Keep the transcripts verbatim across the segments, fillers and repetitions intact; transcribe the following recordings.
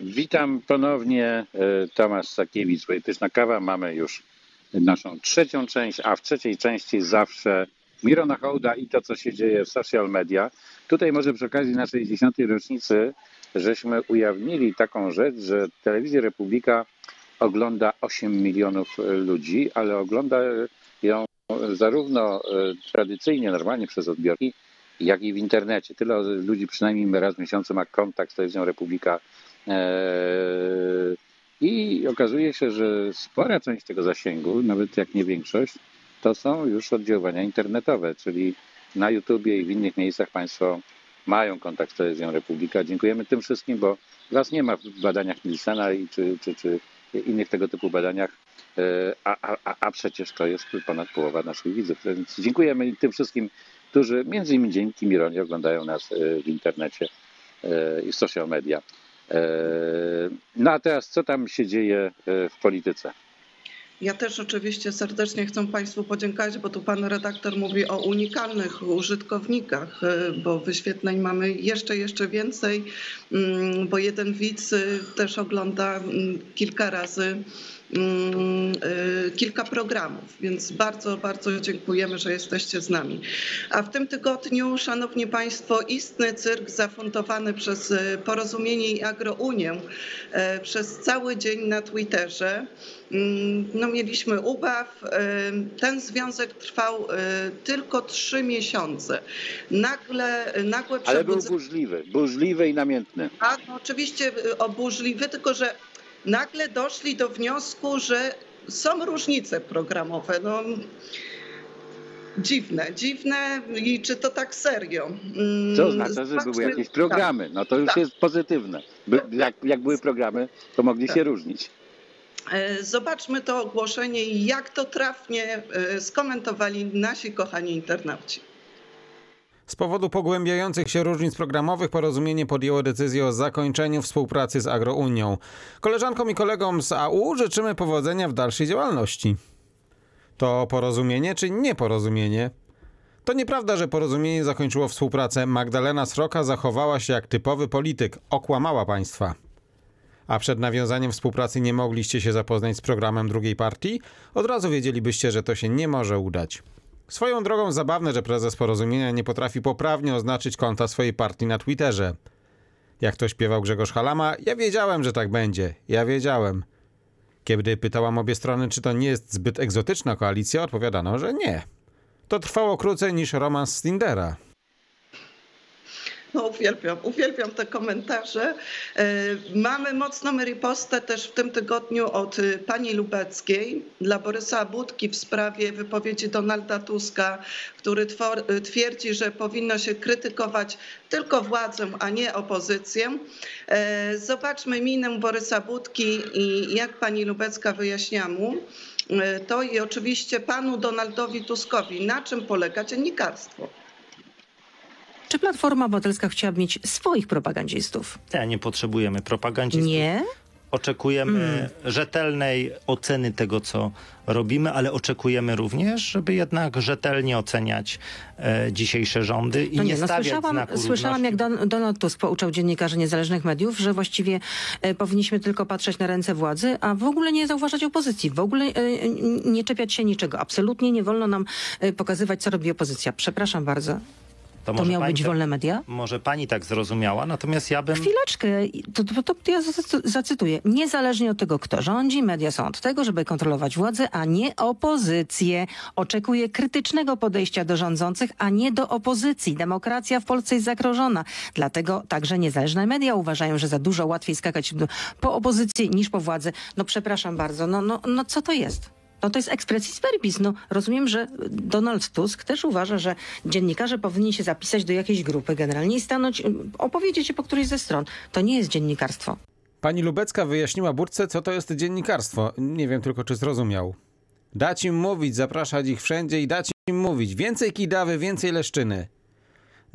Witam ponownie, Tomasz Sakiewicz, Polityczna Kawa. Mamy już naszą trzecią część, a w trzeciej części zawsze Mirona Hołda i to, co się dzieje w social media. Tutaj może przy okazji naszej dziesiątej rocznicy żeśmy ujawnili taką rzecz, że Telewizja Republika ogląda osiem milionów ludzi, ale ogląda ją zarówno tradycyjnie, normalnie przez odbiorki, jak i w internecie. Tyle ludzi przynajmniej raz w miesiącu ma kontakt z Telewizją Republika. I okazuje się, że spora część tego zasięgu, nawet jak nie większość, to są już oddziaływania internetowe, czyli na YouTubie i w innych miejscach Państwo mają kontakt z Telewizją Republika. Dziękujemy tym wszystkim, bo Was nie ma w badaniach Nielsena i czy, czy, czy innych tego typu badaniach, a, a, a przecież to jest ponad połowa naszych widzów. Więc dziękujemy tym wszystkim, którzy między innymi dzięki Mironie oglądają nas w internecie i w social media. No a teraz co tam się dzieje w polityce? Ja też oczywiście serdecznie chcę Państwu podziękować, bo tu Pan redaktor mówi o unikalnych użytkownikach, bo wyświetleń mamy jeszcze, jeszcze więcej, bo jeden widz też ogląda kilka razy kilka programów, więc bardzo, bardzo dziękujemy, że jesteście z nami. A w tym tygodniu, Szanowni Państwo, istny cyrk zafundowany przez Porozumienie i Agrounię przez cały dzień na Twitterze. No, mieliśmy ubaw. Ten związek trwał tylko trzy miesiące. Nagle, nagłe przebudzenie... Ale był burzliwy, burzliwy i namiętny. A, no, oczywiście oburzliwy, tylko że nagle doszli do wniosku, że są różnice programowe. No, dziwne, dziwne i czy to tak serio? Co oznacza, że były jakieś programy. No to już tak jest pozytywne. By, jak, jak były programy, to mogli tak się różnić. Zobaczmy to ogłoszenie i jak to trafnie skomentowali nasi kochani internauci. Z powodu pogłębiających się różnic programowych Porozumienie podjęło decyzję o zakończeniu współpracy z Agrounią. Koleżankom i kolegom z A U życzymy powodzenia w dalszej działalności. To porozumienie czy nieporozumienie? To nieprawda, że Porozumienie zakończyło współpracę. Magdalena Sroka zachowała się jak typowy polityk. Okłamała państwa. A przed nawiązaniem współpracy nie mogliście się zapoznać z programem drugiej partii? Od razu wiedzielibyście, że to się nie może udać. Swoją drogą zabawne, że prezes Porozumienia nie potrafi poprawnie oznaczyć konta swojej partii na Twitterze. Jak to śpiewał Grzegorz Halama, ja wiedziałem, że tak będzie. Ja wiedziałem. Kiedy pytałam obie strony, czy to nie jest zbyt egzotyczna koalicja, odpowiadano, że nie. To trwało krócej niż romans z Tindera. No, uwielbiam, uwielbiam te komentarze. Mamy mocną ripostę też w tym tygodniu od pani Lubeckiej dla Borysa Budki w sprawie wypowiedzi Donalda Tuska, który twierdzi, że powinno się krytykować tylko władzę, a nie opozycję. Zobaczmy minę Borysa Budki i jak pani Lubecka wyjaśnia mu to i oczywiście panu Donaldowi Tuskowi, na czym polega dziennikarstwo. Czy Platforma Obywatelska chciałaby mieć swoich propagandzistów? Nie, nie potrzebujemy propagandzistów. Nie? Oczekujemy mm. rzetelnej oceny tego, co robimy, ale oczekujemy również, żeby jednak rzetelnie oceniać e, dzisiejsze rządy i no nie, nie stawiać no słyszałam, znaku słyszałam, jak Don, Donald Tusk pouczał dziennikarzy niezależnych mediów, że właściwie e, powinniśmy tylko patrzeć na ręce władzy, a w ogóle nie zauważać opozycji, w ogóle e, nie czepiać się niczego. Absolutnie nie wolno nam e, pokazywać, co robi opozycja. Przepraszam bardzo. To, to miały być wolne media? Może pani tak zrozumiała, natomiast ja bym... Chwileczkę, to, to, to ja zacytuję. Niezależnie od tego, kto rządzi, media są od tego, żeby kontrolować władzę, a nie opozycję. Oczekuję krytycznego podejścia do rządzących, a nie do opozycji. Demokracja w Polsce jest zagrożona. Dlatego także niezależne media uważają, że za dużo łatwiej skakać po opozycji niż po władzy. No przepraszam bardzo, no, no, no co to jest? No to jest expressis verbis. No, rozumiem, że Donald Tusk też uważa, że dziennikarze powinni się zapisać do jakiejś grupy generalnie i stanąć, opowiedzieć się po którejś ze stron. To nie jest dziennikarstwo. Pani Lubecka wyjaśniła Budce, co to jest dziennikarstwo. Nie wiem tylko, czy zrozumiał. Dać im mówić, zapraszać ich wszędzie i dać im mówić. Więcej kidawy, więcej leszczyny.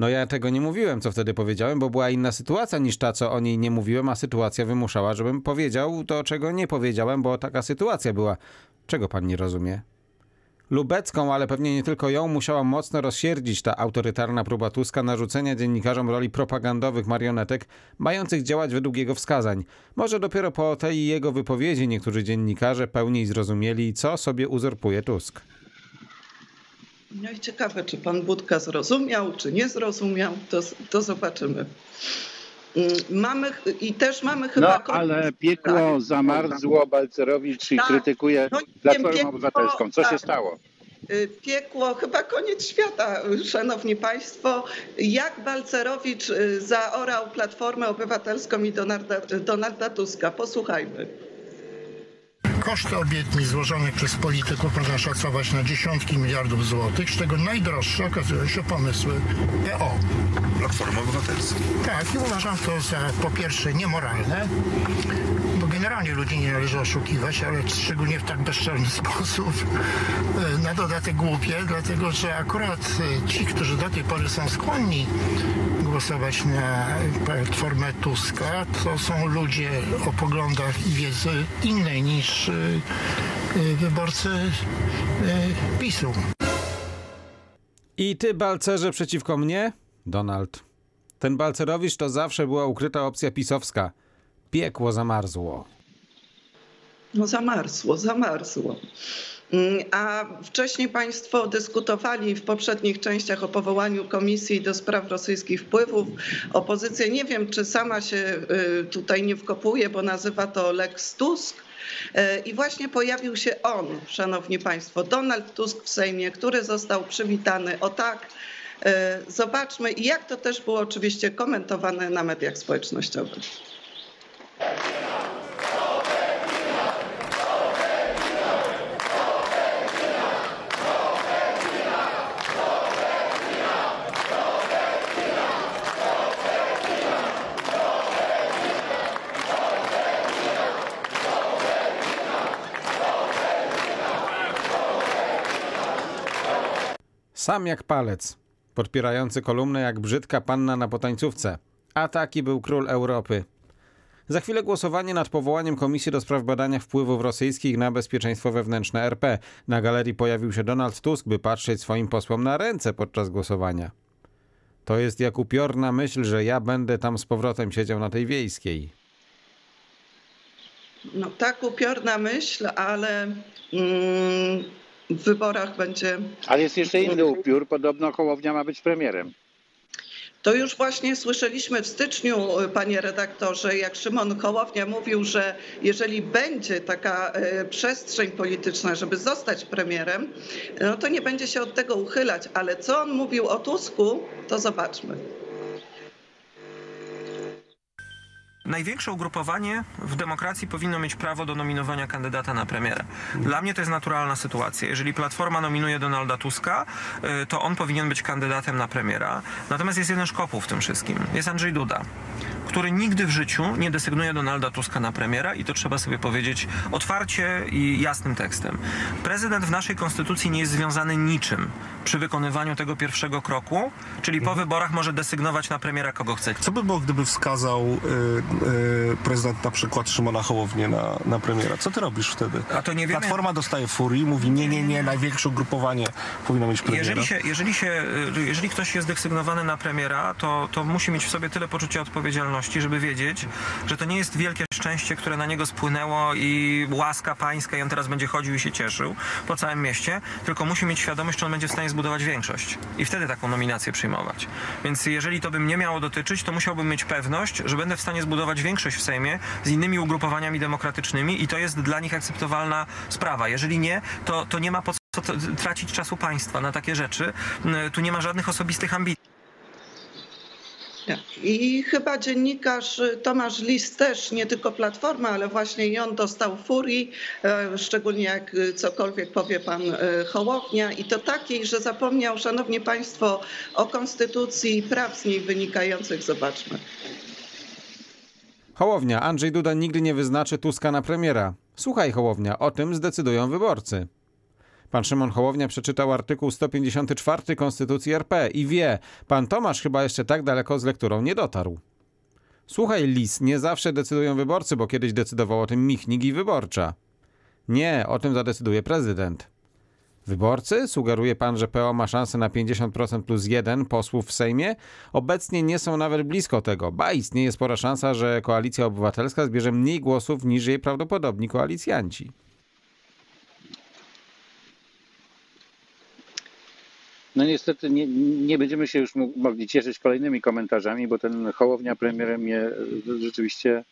No ja tego nie mówiłem, co wtedy powiedziałem, bo była inna sytuacja niż ta, co o niej nie mówiłem, a sytuacja wymuszała, żebym powiedział to, czego nie powiedziałem, bo taka sytuacja była. Czego pan nie rozumie? Lubecką, ale pewnie nie tylko ją, musiała mocno rozsierdzić ta autorytarna próba Tuska narzucenia dziennikarzom roli propagandowych marionetek, mających działać według jego wskazań. Może dopiero po tej jego wypowiedzi niektórzy dziennikarze pełniej zrozumieli, co sobie uzurpuje Tusk. No i ciekawe, czy pan Budka zrozumiał, czy nie zrozumiał, to, to zobaczymy. Mamy, i też mamy chyba... No, ale piekło zamarzło, Balcerowicz i tak, krytykuje no, Platformę piekło, Obywatelską. Co tak. się stało? Piekło, chyba koniec świata, szanowni państwo. Jak Balcerowicz zaorał Platformę Obywatelską i Donalda, Donalda Tuska? Posłuchajmy. Koszty obietnic złożonych przez polityków można szacować na dziesiątki miliardów złotych, z czego najdroższe okazują się pomysły P O. Platformy Obywatelskiej. Tak, i uważam to za po pierwsze niemoralne, bo generalnie ludzi nie należy oszukiwać, ale szczególnie w tak bezczelny sposób, na dodatek głupie, dlatego że akurat ci, którzy do tej pory są skłonni głosować na Platformę Tuska, to są ludzie o poglądach i wiedzy innej niż wyborcy PiSu. I ty, Balcerze, przeciwko mnie? Donald. Ten Balcerowicz to zawsze była ukryta opcja pisowska. Piekło zamarzło. No zamarzło, zamarzło. A wcześniej państwo dyskutowali w poprzednich częściach o powołaniu Komisji do Spraw Rosyjskich Wpływów. Opozycja, nie wiem czy sama się tutaj nie wkopuje, bo nazywa to Lex Tusk. I właśnie pojawił się on, szanowni państwo, Donald Tusk w Sejmie, który został przywitany o tak. Zobaczmy, i jak to też było oczywiście komentowane na mediach społecznościowych. Sam jak palec, podpierający kolumnę jak brzydka panna na potańcówce. A taki był król Europy. Za chwilę głosowanie nad powołaniem Komisji do spraw badania wpływów rosyjskich na bezpieczeństwo wewnętrzne R P. Na galerii pojawił się Donald Tusk, by patrzeć swoim posłom na ręce podczas głosowania. To jest jak upiorna myśl, że ja będę tam z powrotem siedział na tej wiejskiej. No tak upiorna myśl, ale... Mm... w wyborach będzie... Ale jest jeszcze inny upiór. Podobno Hołownia ma być premierem. To już właśnie słyszeliśmy w styczniu, panie redaktorze, jak Szymon Hołownia mówił, że jeżeli będzie taka przestrzeń polityczna, żeby zostać premierem, no to nie będzie się od tego uchylać. Ale co on mówił o Tusku, to zobaczmy. Największe ugrupowanie w demokracji powinno mieć prawo do nominowania kandydata na premiera. Dla mnie to jest naturalna sytuacja. Jeżeli Platforma nominuje Donalda Tuska, to on powinien być kandydatem na premiera. Natomiast jest jeden szkopuł w tym wszystkim. Jest Andrzej Duda, który nigdy w życiu nie desygnuje Donalda Tuska na premiera i to trzeba sobie powiedzieć otwarcie i jasnym tekstem. Prezydent w naszej konstytucji nie jest związany niczym przy wykonywaniu tego pierwszego kroku, czyli po wyborach może desygnować na premiera kogo chce. Co by było, gdyby wskazał... Y prezydent na przykład Szymona Hołownię na, na premiera. Co ty robisz wtedy? A to nie wiemy. Platforma dostaje furii, mówi nie, nie, nie, największe ugrupowanie powinno mieć premiera. Jeżeli, się, jeżeli, się, jeżeli ktoś jest desygnowany na premiera, to, to musi mieć w sobie tyle poczucia odpowiedzialności, żeby wiedzieć, że to nie jest wielkie szczęście, które na niego spłynęło i łaska pańska i on teraz będzie chodził i się cieszył po całym mieście, tylko musi mieć świadomość, że on będzie w stanie zbudować większość i wtedy taką nominację przyjmować. Więc jeżeli to by mnie miało dotyczyć, to musiałbym mieć pewność, że będę w stanie zbudować większość w Sejmie z innymi ugrupowaniami demokratycznymi i to jest dla nich akceptowalna sprawa. Jeżeli nie, to, to nie ma po co tracić czasu państwa na takie rzeczy. Tu nie ma żadnych osobistych ambicji. I chyba dziennikarz Tomasz Lis też, nie tylko Platforma, ale właśnie i on dostał furii, szczególnie jak cokolwiek powie pan Hołownia i to takiej, że zapomniał, szanowni państwo, o konstytucji i praw z niej wynikających. Zobaczmy. Hołownia, Andrzej Duda nigdy nie wyznaczy Tuska na premiera. Słuchaj, Hołownia, o tym zdecydują wyborcy. Pan Szymon Hołownia przeczytał artykuł sto pięćdziesiąty czwarty Konstytucji R P i wie, pan Tomasz chyba jeszcze tak daleko z lekturą nie dotarł. Słuchaj, Lis, nie zawsze decydują wyborcy, bo kiedyś decydował o tym Michnik i Wyborcza. Nie, o tym zadecyduje prezydent. Wyborcy? Sugeruje pan, że P O ma szansę na pięćdziesiąt procent plus jeden posłów w Sejmie? Obecnie nie są nawet blisko tego. Ba, istnieje spora szansa, że Koalicja Obywatelska zbierze mniej głosów niż jej prawdopodobni koalicjanci. No niestety nie, nie będziemy się już mogli cieszyć kolejnymi komentarzami, bo ten Hołownia premier mnie rzeczywiście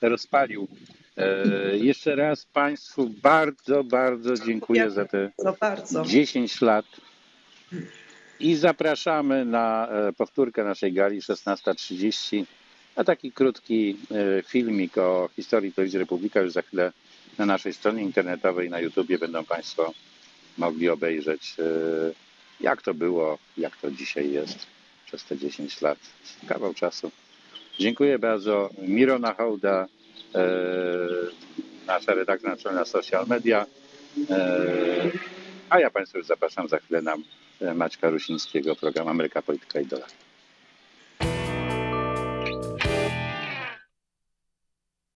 rozpalił. E, jeszcze raz Państwu bardzo, bardzo dziękuję za te dziesięć lat i zapraszamy na powtórkę naszej gali szesnasta trzydzieści, a taki krótki filmik o historii Telewizji Republika już za chwilę na naszej stronie internetowej, na YouTubie będą Państwo mogli obejrzeć, jak to było, jak to dzisiaj jest przez te dziesięć lat, kawał czasu. Dziękuję bardzo. Mirona Hołda, e, nasza redakcja naczelna social media, e, a ja Państwa już zapraszam za chwilę na Maćka Rusińskiego, program Ameryka, Polityka i Dolar.